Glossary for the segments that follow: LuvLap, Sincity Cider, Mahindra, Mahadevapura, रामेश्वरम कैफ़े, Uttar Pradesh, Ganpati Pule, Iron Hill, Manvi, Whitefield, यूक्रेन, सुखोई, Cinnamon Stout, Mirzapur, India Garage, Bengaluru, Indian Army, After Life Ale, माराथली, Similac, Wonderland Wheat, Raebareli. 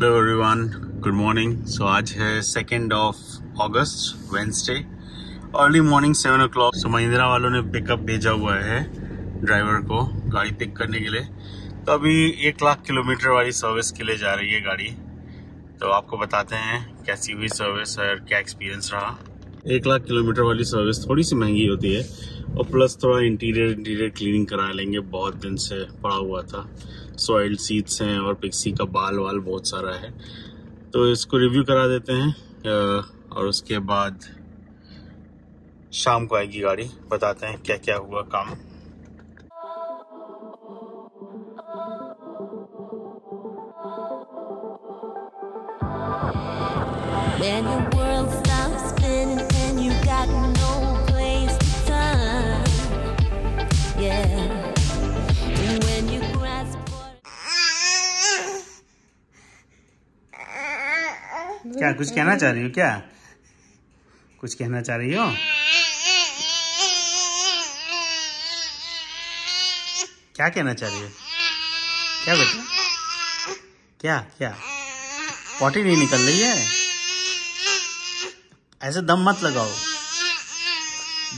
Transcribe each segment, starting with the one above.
Hello everyone, good morning. So आज है 2 August, Wednesday, early morning 7 o'clock। So Mahindra वालों ने पिकअप भेजा हुआ है ड्राइवर को गाड़ी पिक करने के लिए। तो अभी 1 लाख किलोमीटर वाली सर्विस के लिए जा रही है गाड़ी। तो आपको बताते हैं कैसी हुई सर्विस और क्या एक्सपीरियंस रहा। 1 लाख किलोमीटर वाली सर्विस थोड़ी सी महंगी होती है और प्लस थोड़ा इंटीरियर क्लीनिंग करा लेंगे, बहुत दिन से पड़ा हुआ था। सॉइल सीट्स हैं और पिक्सी का बाल वाल बहुत सारा है। तो इसको रिव्यू करा देते हैं और उसके बाद शाम को आएगी गाड़ी, बताते हैं क्या क्या हुआ काम। क्या कुछ कहना चाह रही हो? क्या कुछ कहना चाह रही हो? क्या कहना चाह रही हो? क्या बेटा? क्या क्या पॉटी नहीं निकल रही है? ऐसे दम मत लगाओ,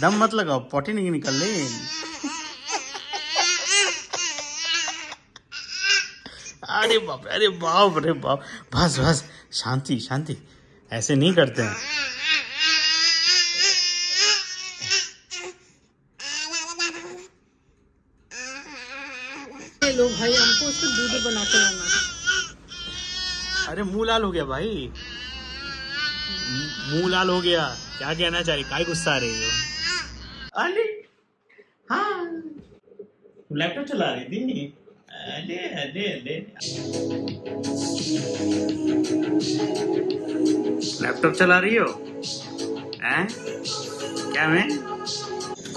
दम मत लगाओ, पॉटी नहीं निकल रही। अरे बाप, अरे बाप, अरे बाप, बस बस, शांति शांति, ऐसे नहीं करते हैं। लो भाई, हमको उसको दूध बना के लाना। अरे मुंह लाल हो गया भाई, मुंह लाल हो गया। क्या कहना चाहिए? काय गुस्सा रही हो? अरे हाँ, लैपटॉप चला रही थी। अरे अरे अरे, लैपटॉप चला रही हो? हैं? क्या मैं?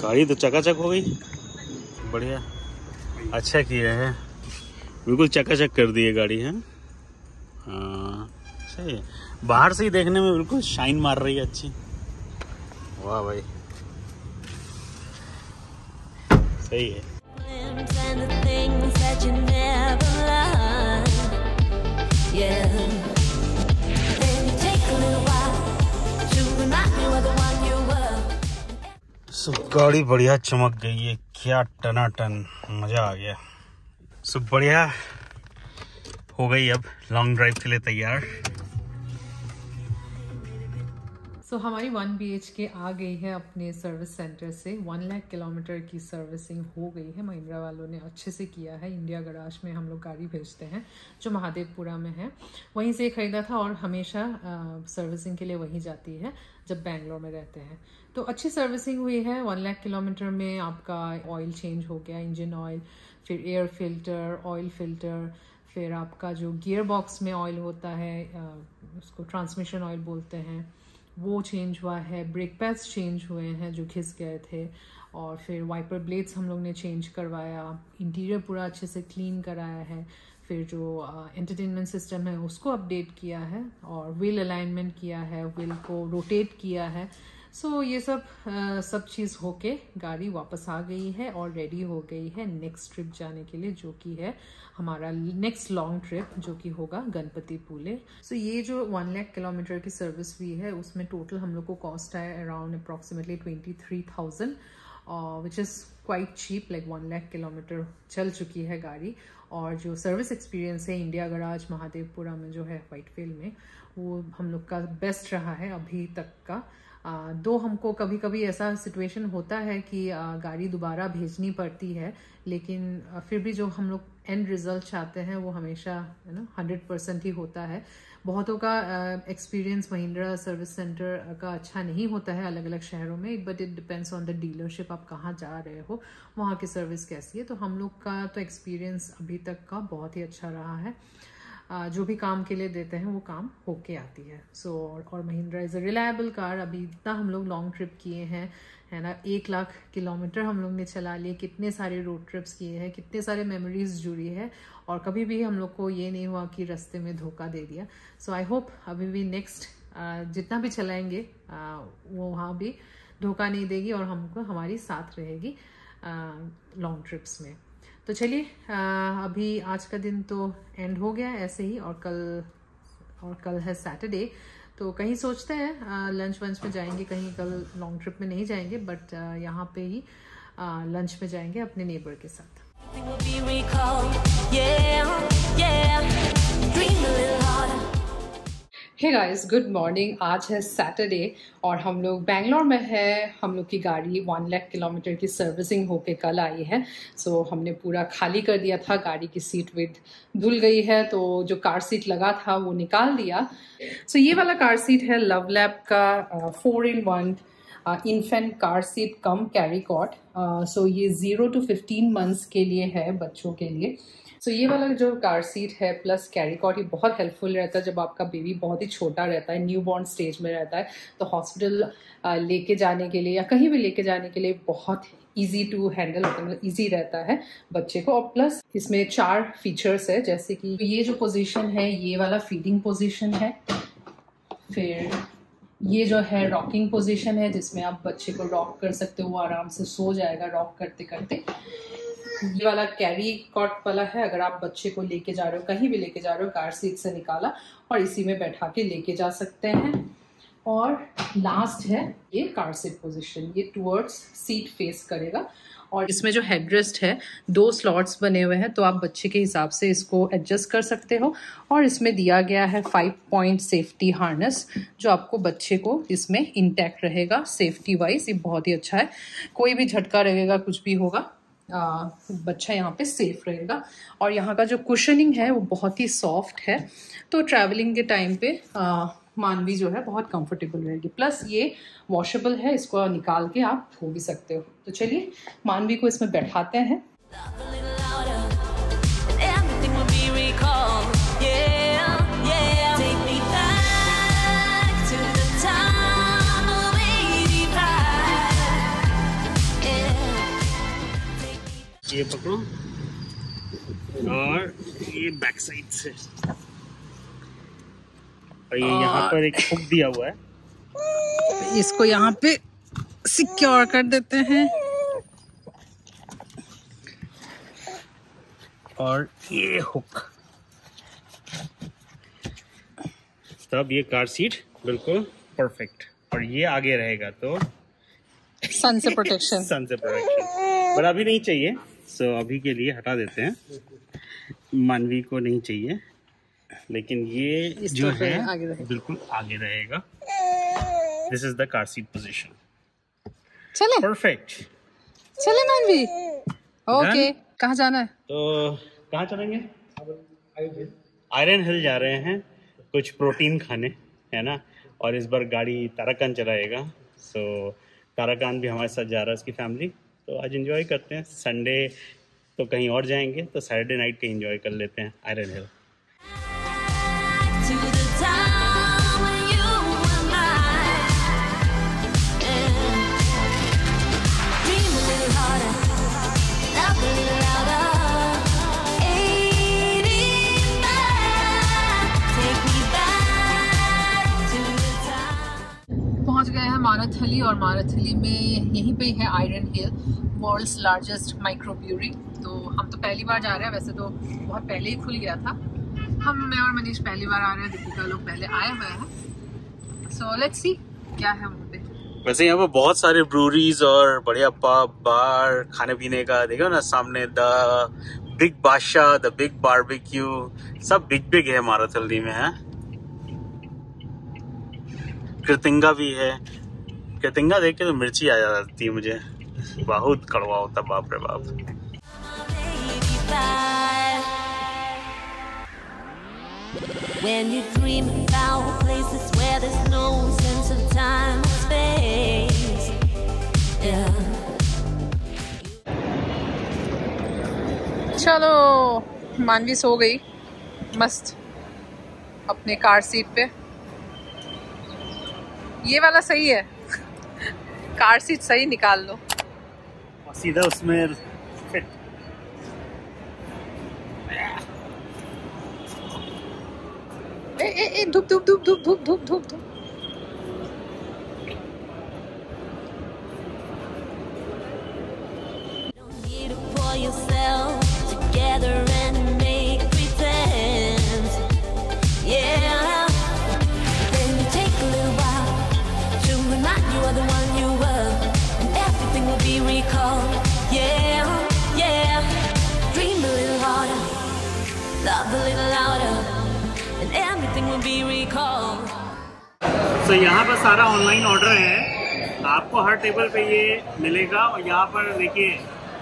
गाड़ी तो चकाचक हो गई, बढ़िया, अच्छा किया है, बिल्कुल चकाचक कर दी है गाड़ी। है हाँ, सही है, बाहर से ही देखने में बिल्कुल शाइन मार रही है, अच्छी। वाह भाई, सही है। And the things that you never learned, yeah. Then you take a little while to remind me of the one you were. So गाड़ी बढ़िया चमक गई है, क्या टनाटन, मजा आ गया। So बढ़िया हो गई, अब लॉन्ग ड्राइव के लिए तैयार। सो हमारी 1 BHK आ गई है अपने सर्विस सेंटर से। 1 लाख किलोमीटर की सर्विसिंग हो गई है, महिंद्रा वालों ने अच्छे से किया है। इंडिया गराज में हम लोग गाड़ी भेजते हैं जो महादेवपुरा में है, वहीं से ख़रीदा था और हमेशा सर्विसिंग के लिए वहीं जाती है जब बेंगलोर में रहते हैं। तो अच्छी सर्विसिंग हुई है। 1 लाख किलोमीटर में आपका ऑयल चेंज हो गया, इंजन ऑयल, फिर एयर फिल्टर, ऑयल फिल्टर, फिर आपका जो गियर बॉक्स में ऑयल होता है उसको ट्रांसमिशन ऑयल बोलते हैं, वो चेंज हुआ है। ब्रेक पैड्स चेंज हुए हैं जो घिस गए थे, और फिर वाइपर ब्लेड्स हम लोग ने चेंज करवाया। इंटीरियर पूरा अच्छे से क्लीन कराया है। फिर जो एंटरटेनमेंट सिस्टम है उसको अपडेट किया है, और व्हील अलाइनमेंट किया है, व्हील को रोटेट किया है। सो ये सब चीज़ होके गाड़ी वापस आ गई है और रेडी हो गई है नेक्स्ट ट्रिप जाने के लिए, जो कि है हमारा नेक्स्ट लॉन्ग ट्रिप जो कि होगा गणपति पुले। सो ये जो 1 लाख किलोमीटर की सर्विस हुई है उसमें टोटल हम लोग को कॉस्ट आया around approximately 23,000, which is quite cheap. Like 1 lakh kilometre चल चुकी है गाड़ी, और जो सर्विस एक्सपीरियंस है इंडिया गराज महादेवपुरा में जो है व्हाइटफील्ड में, वो हम लोग का बेस्ट रहा है अभी तक का। दो हमको कभी कभी ऐसा सिचुएशन होता है कि गाड़ी दोबारा भेजनी पड़ती है, लेकिन फिर भी जो हम लोग एंड रिजल्ट चाहते हैं वो हमेशा है ना 100% ही होता है। बहुतों का एक्सपीरियंस महिंद्रा सर्विस सेंटर का अच्छा नहीं होता है अलग अलग शहरों में, but it depends on the dealership, आप कहाँ जा रहे हो, वहाँ की सर्विस कैसी है। तो हम लोग का तो एक्सपीरियंस अभी तक का बहुत ही अच्छा रहा है। जो भी काम के लिए देते हैं वो काम होके आती है। सो और Mahindra is a reliable car. अभी इतना हम लोग लॉन्ग ट्रिप किए हैं, है ना, 1 लाख किलोमीटर हम लोग ने चला लिए, कितने सारे रोड ट्रिप्स किए हैं, कितने सारे मेमोरीज जुड़ी है, और कभी भी हम लोग को ये नहीं हुआ कि रास्ते में धोखा दे दिया। सो आई होप अभी भी नेक्स्ट जितना भी चलाएंगे वो वहाँ भी धोखा नहीं देगी और हमको हमारी साथ रहेगी लॉन्ग ट्रिप्स में। तो चलिए, अभी आज का दिन तो एंड हो गया ऐसे ही, और कल और कल है सैटरडे, तो कहीं सोचते हैं लंच वंच में जाएंगे कहीं, कल लॉन्ग ट्रिप में नहीं जाएंगे बट यहाँ पे ही लंच में जाएंगे अपने नेबर के साथ। Hey guys, good morning. आज है सैटरडे और हम लोग बेंगलोर में है। हम लोग की गाड़ी 1 लाख किलोमीटर की सर्विसिंग होके कल आई है। सो हमने पूरा खाली कर दिया था, गाड़ी की सीट विथ धुल गई है तो जो कार सीट लगा था वो निकाल दिया। सो ये वाला कार सीट है लव लैप का 4-in-1 infant car seat cum carry cot. So ये 0 to 15 मंथ्स के लिए है, बच्चों के लिए। सो ये वाला जो कार सीट है प्लस कैरी कॉट, ये बहुत हेल्पफुल रहता है जब आपका बेबी बहुत ही छोटा रहता है, न्यू बॉर्न स्टेज में रहता है, तो हॉस्पिटल लेके जाने के लिए या कहीं भी लेके जाने के लिए बहुत ईजी टू हैंडल होता है, मतलब ईजी रहता है बच्चे को। और प्लस इसमें 4 फीचर्स है, जैसे कि ये जो पोजीशन है ये वाला फीडिंग पोजीशन है, फिर ये जो है रॉकिंग पोजीशन है जिसमें आप बच्चे को रॉक कर सकते हो, वो आराम से सो जाएगा रॉक करते करते। ये वाला कैरी कॉट वाला है, अगर आप बच्चे को लेके जा रहे हो कहीं भी लेके जा रहे हो, कार सीट से निकाला और इसी में बैठा के लेके जा सकते हैं। और लास्ट है ये कार सीट पोजीशन, ये टुवर्ड्स सीट फेस करेगा और इसमें जो हेडरेस्ट है 2 स्लॉट्स बने हुए हैं, तो आप बच्चे के हिसाब से इसको एडजस्ट कर सकते हो। और इसमें दिया गया है 5-पॉइंट सेफ्टी हार्नेस जो आपको बच्चे को इसमें इंटैक्ट रहेगा सेफ्टी वाइज। ये बहुत ही अच्छा है, कोई भी झटका रहेगा कुछ भी होगा बच्चा यहाँ पे सेफ रहेगा। और यहाँ का जो कुशनिंग है वो बहुत ही सॉफ्ट है, तो ट्रैवलिंग के टाइम पे मानवी जो है बहुत कंफर्टेबल रहेगी। प्लस ये वॉशेबल है, इसको निकाल के आप धो भी सकते हो। तो चलिए मानवी को इसमें बैठाते हैं। ये पकड़ो और ये बैक साइड से, और ये यहाँ पर एक हुक दिया हुआ है, इसको यहाँ पे सिक्योर कर देते हैं। और ये हुक, तब ये कार सीट बिल्कुल परफेक्ट। और ये आगे रहेगा तो सन से प्रोटेक्शन पर अभी नहीं चाहिए, सो अभी के लिए हटा देते हैं, मानवी को नहीं चाहिए। लेकिन ये जो है आगे बिल्कुल आगे रहेगा। This is the car seat position. चले परफेक्ट, चले मानवी। ओके, कहाँ जाना है? तो कहाँ चलेंगे? आयरन हिल जा रहे हैं कुछ प्रोटीन खाने, है ना। और इस बार गाड़ी ताराकान चलाएगा, सो ताराकान भी हमारे साथ जा रहा है उसकी फैमिली। तो आज एंजॉय करते हैं, संडे तो कहीं और जाएंगे तो सैटरडे नाइट के एंजॉय कर लेते हैं आयरन हिल। माराथली, और माराथली में यहीं पे है Iron Hill, world's largest microbrewery. तो हम तो पहली बार जा रहे हैं, वैसे तो बहुत पहले ही खुल गया था। हम, मैं और मनीष पहली बार आ रहे हैं, दीपिका लोग पहले आए हुए हैं। सो लेट्स सी क्या है वहाँ पे। वैसे यहाँ पे बहुत सारे ब्रूरीज और बढ़िया पब बार, खाने पीने का देखो ना सामने, the big Badshah, the big barbecue, सब बिग बिग है माराथली में। है कृतिंगा भी है, कृतिंगा देख के तो मिर्ची आ जाती है मुझे, बहुत कड़वा होता, बाप रे बाप। चलो, मानवी सो गई मस्त अपने कार सीट पे। ये वाला सही है, कार सीट सही निकाल लो और सीधा उसमें फिट। ए ए ए, धूप धूप धूप धूप धूप धूप धूप धूप। So, यहाँ पर सारा ऑनलाइन ऑर्डर है, आपको हर टेबल पे ये मिलेगा। और यहाँ पर देखिए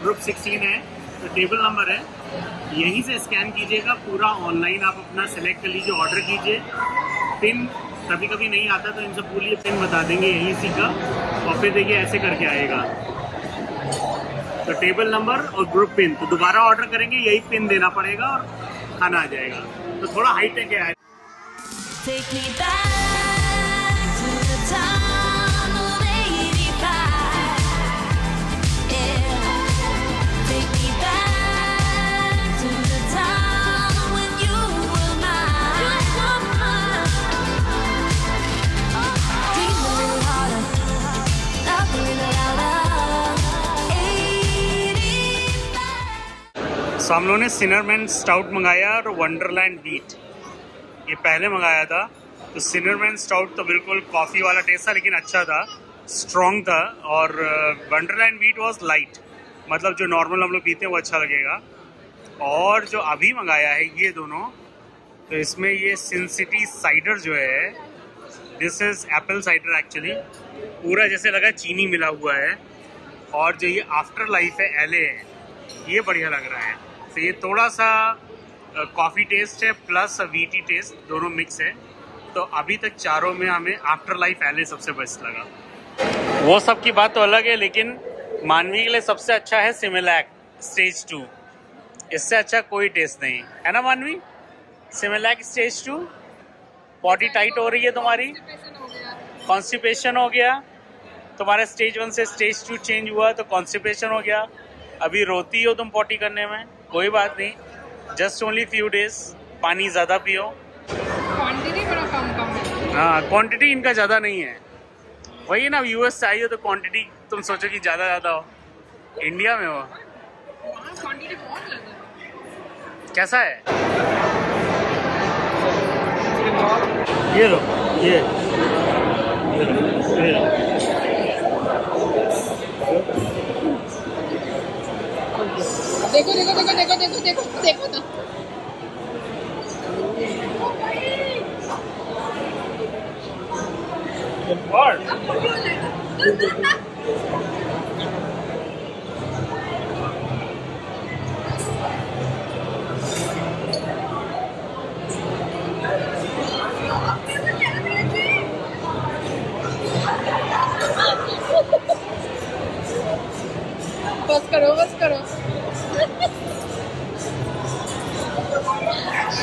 ग्रुप 16 है, तो टेबल नंबर है, यहीं से स्कैन कीजिएगा पूरा ऑनलाइन, आप अपना सेलेक्ट कर लीजिए, ऑर्डर कीजिए। पिन कभी कभी नहीं आता तो इनसे पूरी पिन बता देंगे यहीं से का, और फिर देखिए ऐसे करके आएगा। तो टेबल नंबर और ग्रुप पिन, तो दोबारा ऑर्डर करेंगे यही पिन देना पड़ेगा और खाना आ जाएगा। तो थोड़ा हाई टेक है। तो हम लोगों ने सिनरमैन स्टाउट मंगाया और वंडरलैंड व्हीट, ये पहले मंगाया था। तो सिनरमैन स्टाउट तो बिल्कुल कॉफ़ी वाला टेस्ट था, लेकिन अच्छा था, स्ट्रॉन्ग था। और वंडरलैंड व्हीट वॉज लाइट, मतलब जो नॉर्मल हम लोग पीते हैं वो अच्छा लगेगा। और जो अभी मंगाया है ये दोनों, तो इसमें ये सिनसिटी साइडर जो है, this is apple cider actually, पूरा जैसे लगा चीनी मिला हुआ है। और जो ये आफ्टर लाइफ है एले, ये बढ़िया लग रहा है। तो ये थोड़ा सा कॉफ़ी टेस्ट है प्लस वीटी टेस्ट, दोनों मिक्स है। तो अभी तक चारों में हमें आफ्टर लाइफ एले सबसे बेस्ट लगा। वो सब की बात तो अलग है, लेकिन मानवी के लिए सबसे अच्छा है सिमिलैक स्टेज 2, इससे अच्छा कोई टेस्ट नहीं है ना Manvi. Similac stage 2, body tight हो रही है तुम्हारी, कॉन्स्टिपेशन हो गया तुम्हारा, स्टेज 1 से स्टेज 2 चेंज हुआ तो कॉन्स्टिपेशन हो गया, अभी रोती हो तुम पॉटी करने में, कोई बात नहीं, जस्ट ओनली फ्यू डेज। पानी ज़्यादा पियो, क्वांटिटी बड़ा कम है। हाँ, क्वांटिटी इनका ज़्यादा नहीं है, वही ना, यूएस से आई हो तो क्वांटिटी तुम सोचो कि ज़्यादा हो, इंडिया में हो क्वांटिटी बहुत ज़्यादा। कैसा है ये लो, ये देखो देखो देखो देखो देखो देखो देखो तो बस करो, बस करो।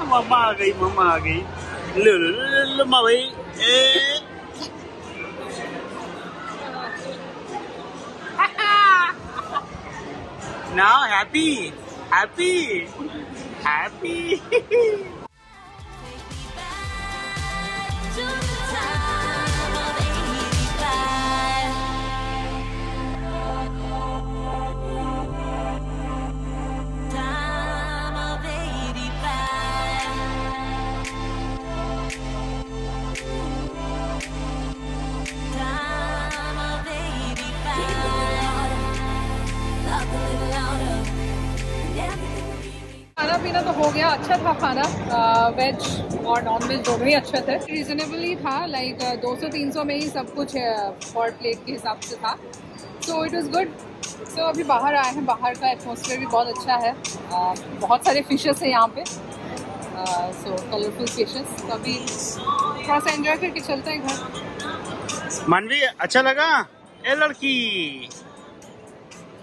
मम्मा भाई नाउ हैप्पी हैप्पी हैप्पी। पीना तो हो गया, अच्छा था खाना, वेज और नॉन वेज दोनों ही अच्छे थे, रीजनेबली था, लाइक 200-300 में ही सब कुछ पर प्लेट के हिसाब से था, सो इट वॉज़ गुड। सो अभी बाहर आए हैं, बाहर का एटमोसफेयर भी बहुत अच्छा है, बहुत सारे फिशेस हैं यहाँ पे, सो कलरफुल फिशेस, तो अभी थोड़ा सा एंजॉय करके चलते हैं घर। मानवी अच्छा लगा ए लड़की,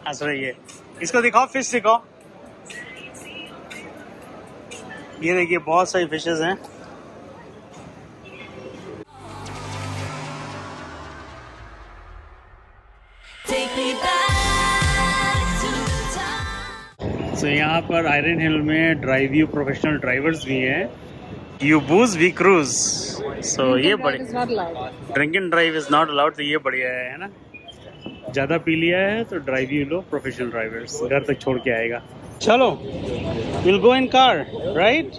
हंस रही है, इसको दिखाओ फिश दिखाओ, ये देखिए बहुत सारी फिशेस हैं। सो यहाँ पर आयरन हिल में ड्राइव यू प्रोफेशनल ड्राइवर्स भी हैं, you booze we cruise. So ये बढ़िया, drink and drive is not allowed, तो ये बढ़िया है ना। ज़्यादा पी लिया है तो ड्राइव यू लो प्रोफेशनल ड्राइवर्स, घर तक छोड़ के आएगा। चलो will go in car right,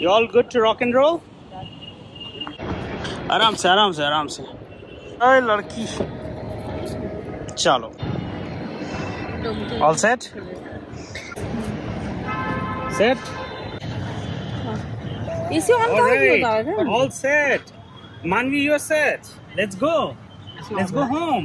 you all good to rock and roll. आराम से आराम से आराम से, अरे लड़की चलो ऑल सेट सेट इसी ऑन कर all set Manvi you are set, let's go home.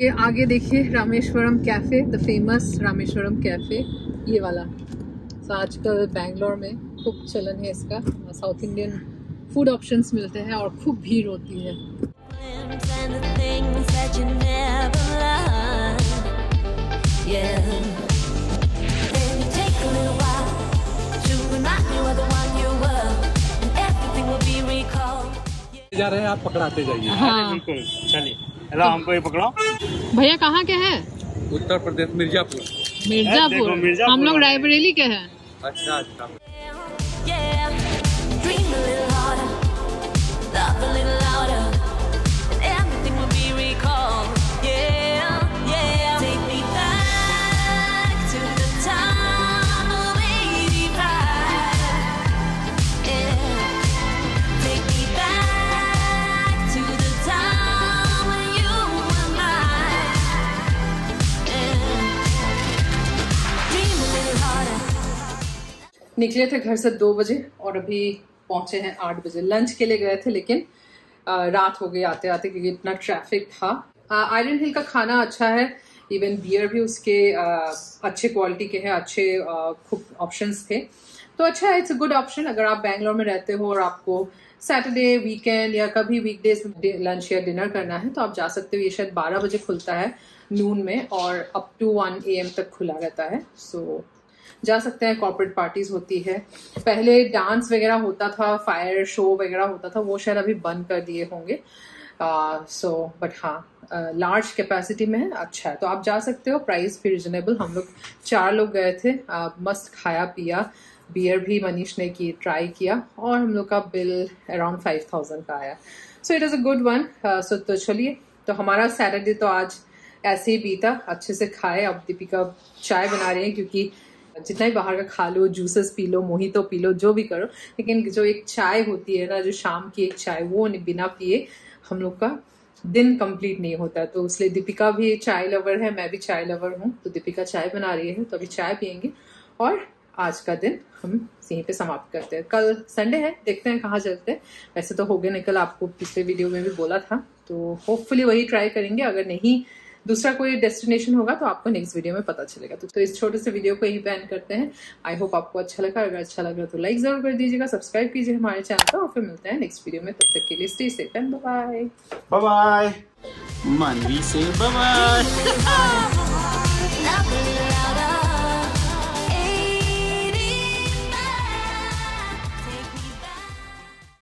ये आगे देखिए रामेश्वरम कैफ़े, the famous रामेश्वरम कैफ़े, ये वाला। तो आजकल बैंगलोर में खूब चलन है इसका, साउथ इंडियन फूड ऑप्शंस मिलते हैं और खूब भीड़ होती है। जा रहे हैं आप पकड़ाते जाइए। हाँ। बिल्कुल चलिए, हेलो हमको ये पकड़ाओ। भैया कहाँ के हैं? उत्तर प्रदेश मिर्जापुर। मिर्जापुर हम लोग रायबरेली के हैं। अच्छा अच्छा। निकले थे घर से 2 बजे और अभी पहुंचे हैं 8 बजे। लंच के लिए गए थे लेकिन रात हो गई आते आते क्योंकि इतना ट्रैफिक था। आयरन हिल का खाना अच्छा है, इवन बियर भी उसके अच्छे क्वालिटी के हैं, अच्छे खूब ऑप्शंस थे, तो अच्छा है, इट्स अ गुड ऑप्शन। अगर आप बैंगलोर में रहते हो और आपको सैटरडे वीकेंड या कभी वीकडेज में लंच या डिनर करना है तो आप जा सकते हो। ये शायद 12 बजे खुलता है नून में और अप टू 1 AM तक खुला रहता है, सो जा सकते हैं। कॉर्पोरेट पार्टीज होती है, पहले डांस वगैरह होता था, फायर शो वगैरह होता था, वो शायद अभी बंद कर दिए होंगे। बट हाँ लार्ज कैपेसिटी में है, अच्छा है, तो आप जा सकते हो। प्राइस भी रिजनेबल, हम लोग 4 लोग गए थे, मस्त खाया पिया, बियर भी मनीष ने की ट्राई किया और हम लोग का बिल अराउंड 5000 का आया, so it is a good one. तो चलिए, तो हमारा सैटरडे तो आज ऐसे ही बीता, अच्छे से खाए। अब दीपिका चाय बना रही है क्योंकि जितना ही बाहर का खा लो, जूसेस पी लो, मोहितो पी लो, जो भी करो, लेकिन जो एक चाय होती है ना, जो शाम की एक चाय, वो बिना पिए हम लोग का दिन कंप्लीट नहीं होता। तो इसलिए दीपिका भी चाय लवर है, मैं भी चाय लवर हूँ, तो दीपिका चाय बना रही है तो अभी चाय पियेंगे और आज का दिन हम यहीं पे समाप्त करते हैं। कल संडे है, देखते हैं कहाँ चलते हैं। वैसे तो हो गए निकल, आपको पिछले वीडियो में भी बोला था, तो होपफुली वही ट्राई करेंगे। अगर नहीं दूसरा कोई डेस्टिनेशन होगा तो आपको नेक्स्ट वीडियो में पता चलेगा। तो इस छोटे से वीडियो को यहीं पे एंड करते हैं। आई होप आपको अच्छा लगा, अगर अच्छा लगा तो लाइक जरूर कर दीजिएगा, सब्सक्राइब कीजिए हमारे चैनल को और फिर मिलते हैं नेक्स्ट वीडियो में। तब तक के लिए stay safe and bye bye. Manvi से बाय बाय।